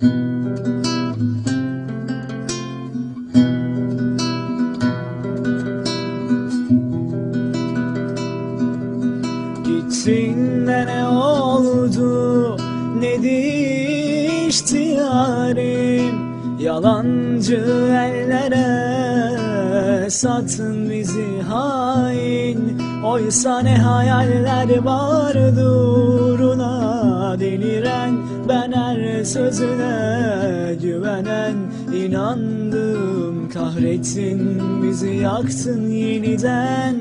Gitsin de ne oldu, ne değişti yarim? Yalancı ellere sattın bizi hain. Oysa ne hayaller vardı uğruna deliren, ben her sözüne güvenen inandım. Kahretsin bizi, yaktın yeniden.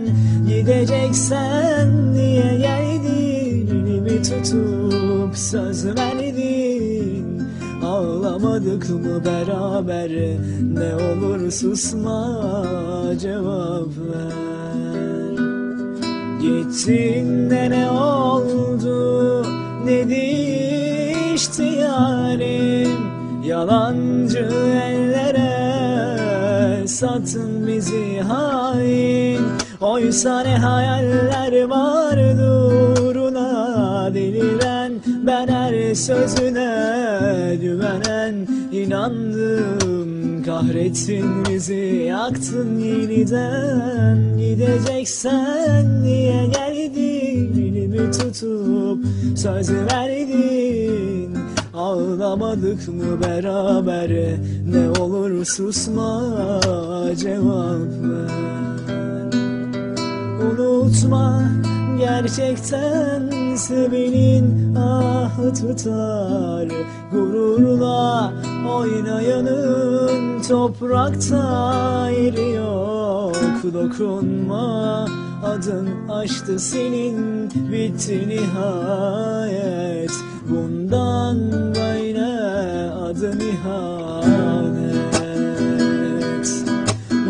Gideceksen diye geldin, elimi tutup söz verdin. Ağlamadık mı beraber? Ne olur susma, cevap ver. Gittin de ne oldu, ne değişti yarim? Yalancı ellere sattın bizi hain. Oysa ne hayaller vardı uğruna deliren, ben her sözüne güvenen inandım. Kahretsin bizi, yaktın yeniden. Gideceksen niye geldin? Elimi tutup söz verdin. Ağlamadık mı beraber? Ne olur susma, cevap ver. Unutma, gerçekten sevenin ahı tutar. Gururla oynayanın toprakta yeri yok. Dokunma, adın aştı senin, bitti nihayet. Bundan böyle adı ihanet.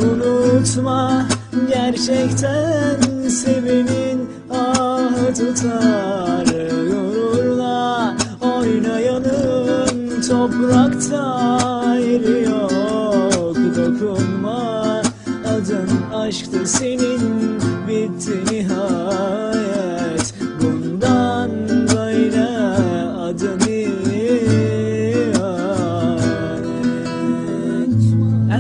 Unutma, gerçekten sevenin ahı tutar. Gururla oynayanın toprakta yeri yok. Dokunma, adın aşktı senin, bitti nihayet. Bundan böyle adın ihanet.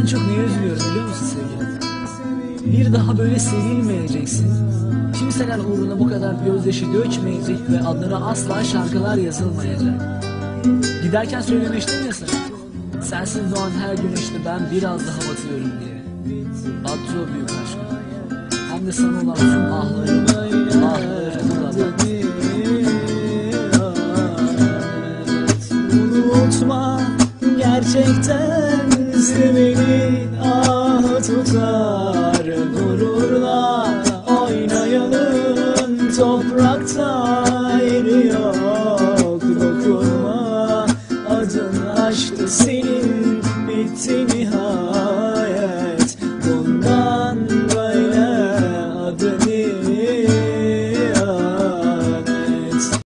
En çok neye üzülüyorum biliyor musun sevgilim? Bir daha böyle sevilmeyeceksin. Kimseler uğruna bu kadar gözyaşı dökmeyecek ve adlara asla şarkılar yazılmayacak. Giderken söylemiştin ya sana, sensiz doğan her güneşte ben biraz daha batıyorum diye. Battı o büyük aşkım, hem de sana olan tüm ahlarım, ahlarım. Unutma, gerçekten seveni.